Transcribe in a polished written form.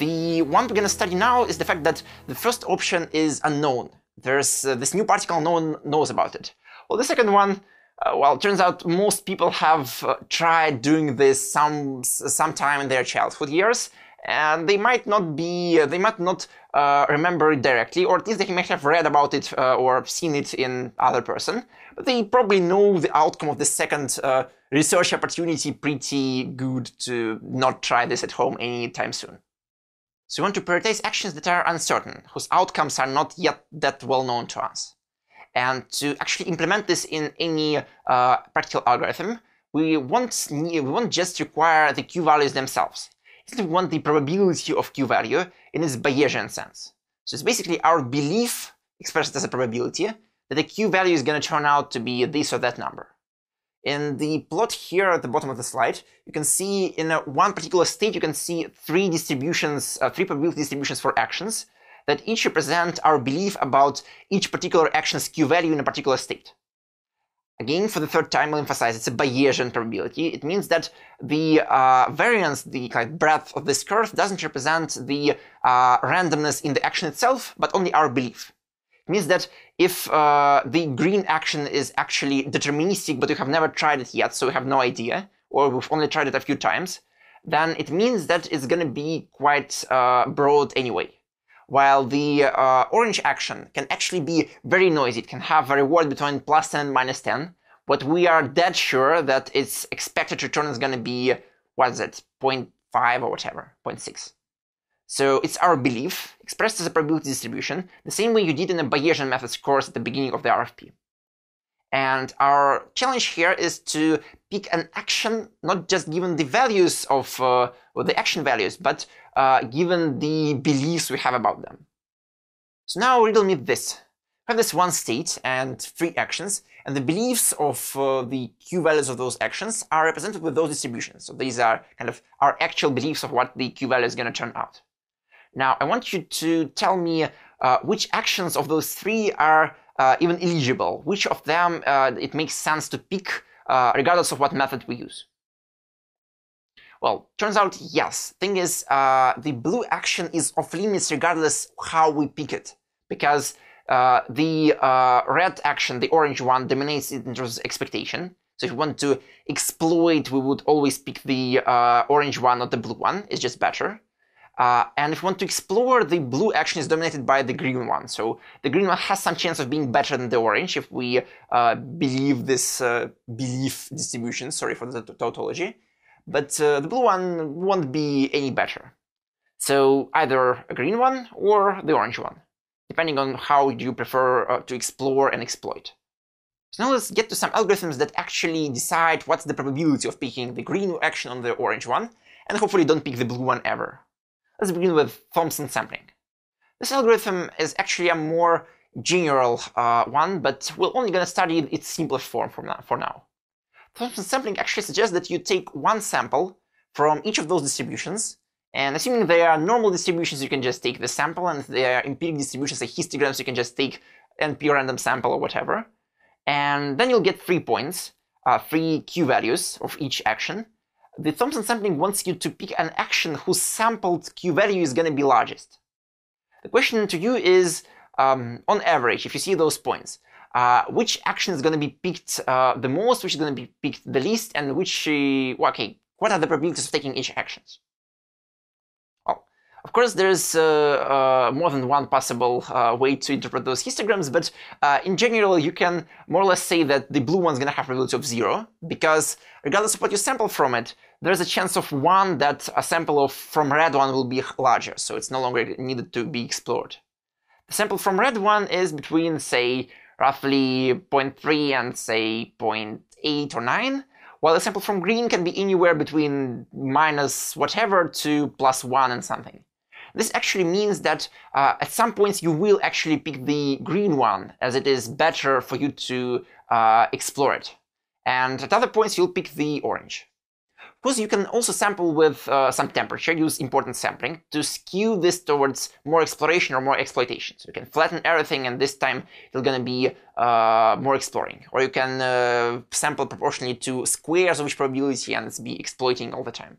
The one we're going to study now is the fact that the first option is unknown. There's this new particle, no one knows about it. Well, the second one, well, it turns out most people have tried doing this sometime in their childhood years, and they might not be, they might not remember it directly, or at least they may have read about it or seen it in other person. But they probably know the outcome of the second research opportunity pretty good to not try this at home anytime soon. So we want to prioritize actions that are uncertain, whose outcomes are not yet that well known to us. And to actually implement this in any practical algorithm, we won't just require the Q-values themselves. We want the probability of Q-value in its Bayesian sense. So it's basically our belief, expressed as a probability, that the Q-value is going to turn out to be this or that number. In the plot here at the bottom of the slide, you can see in one particular state, you can see three distributions, three probability distributions for actions that each represent our belief about each particular action's Q-value in a particular state. Again, for the third time, I'll emphasize it's a Bayesian probability. It means that the variance, the kind of breadth of this curve doesn't represent the randomness in the action itself, but only our belief. It means that if the green action is actually deterministic, but you have never tried it yet, so you have no idea, or we've only tried it a few times, then it means that it's going to be quite broad anyway. While the orange action can actually be very noisy. It can have a reward between plus 10 and minus 10, but we are dead sure that its expected return is going to be, what is it, 0.5 or whatever, 0.6. So it's our belief, expressed as a probability distribution, the same way you did in a Bayesian methods course at the beginning of the RFP. And our challenge here is to pick an action, not just given the values of, or the action values, but given the beliefs we have about them. So now riddle me this. We have this one state and three actions, and the beliefs of the Q-values of those actions are represented with those distributions. So these are kind of our actual beliefs of what the Q-value is going to turn out. Now I want you to tell me which actions of those three are even eligible, which of them it makes sense to pick regardless of what method we use. Well, turns out yes. Thing is, the blue action is off limits regardless how we pick it, because the red action, the orange one, dominates in terms of expectation. So if we want to exploit, we would always pick the orange one, not the blue one. It's just better. And if we want to explore, the blue action is dominated by the green one. So the green one has some chance of being better than the orange if we believe this belief distribution, sorry for the tautology. But the blue one won't be any better. So either a green one or the orange one, depending on how you prefer to explore and exploit. So now let's get to some algorithms that actually decide what's the probability of picking the green action on the orange one, and hopefully don't pick the blue one ever. Let's begin with Thompson sampling. This algorithm is actually a more general one, but we're only going to study its simplest form for now. Thompson sampling actually suggests that you take one sample from each of those distributions, and assuming they are normal distributions, you can just take the sample, and if they are empiric distributions, like histograms, you can just take NP random sample or whatever. And then you'll get 3 points, three Q-values of each action. The Thompson sampling wants you to pick an action whose sampled Q-value is going to be largest. The question to you is, on average, if you see those points, which action is going to be picked the most, which is going to be picked the least, and which, okay, what are the probabilities of taking each action? Well, of course, there's more than one possible way to interpret those histograms, but in general, you can more or less say that the blue one's going to have a probability of 0, because regardless of what you sample from it, there's a chance of 1 that a sample from red one will be larger, so it's no longer needed to be explored. The sample from red one is between, say, roughly 0.3 and say 0.8 or 9, while the sample from green can be anywhere between minus whatever to plus 1 and something. This actually means that at some points you will actually pick the green one, as it is better for you to explore it. And at other points you'll pick the orange. Of course, you can also sample with some temperature, use important sampling, to skew this towards more exploration or more exploitation. So you can flatten everything, and this time it's going to be more exploring. Or you can sample proportionally to squares of each probability, and it's be exploiting all the time.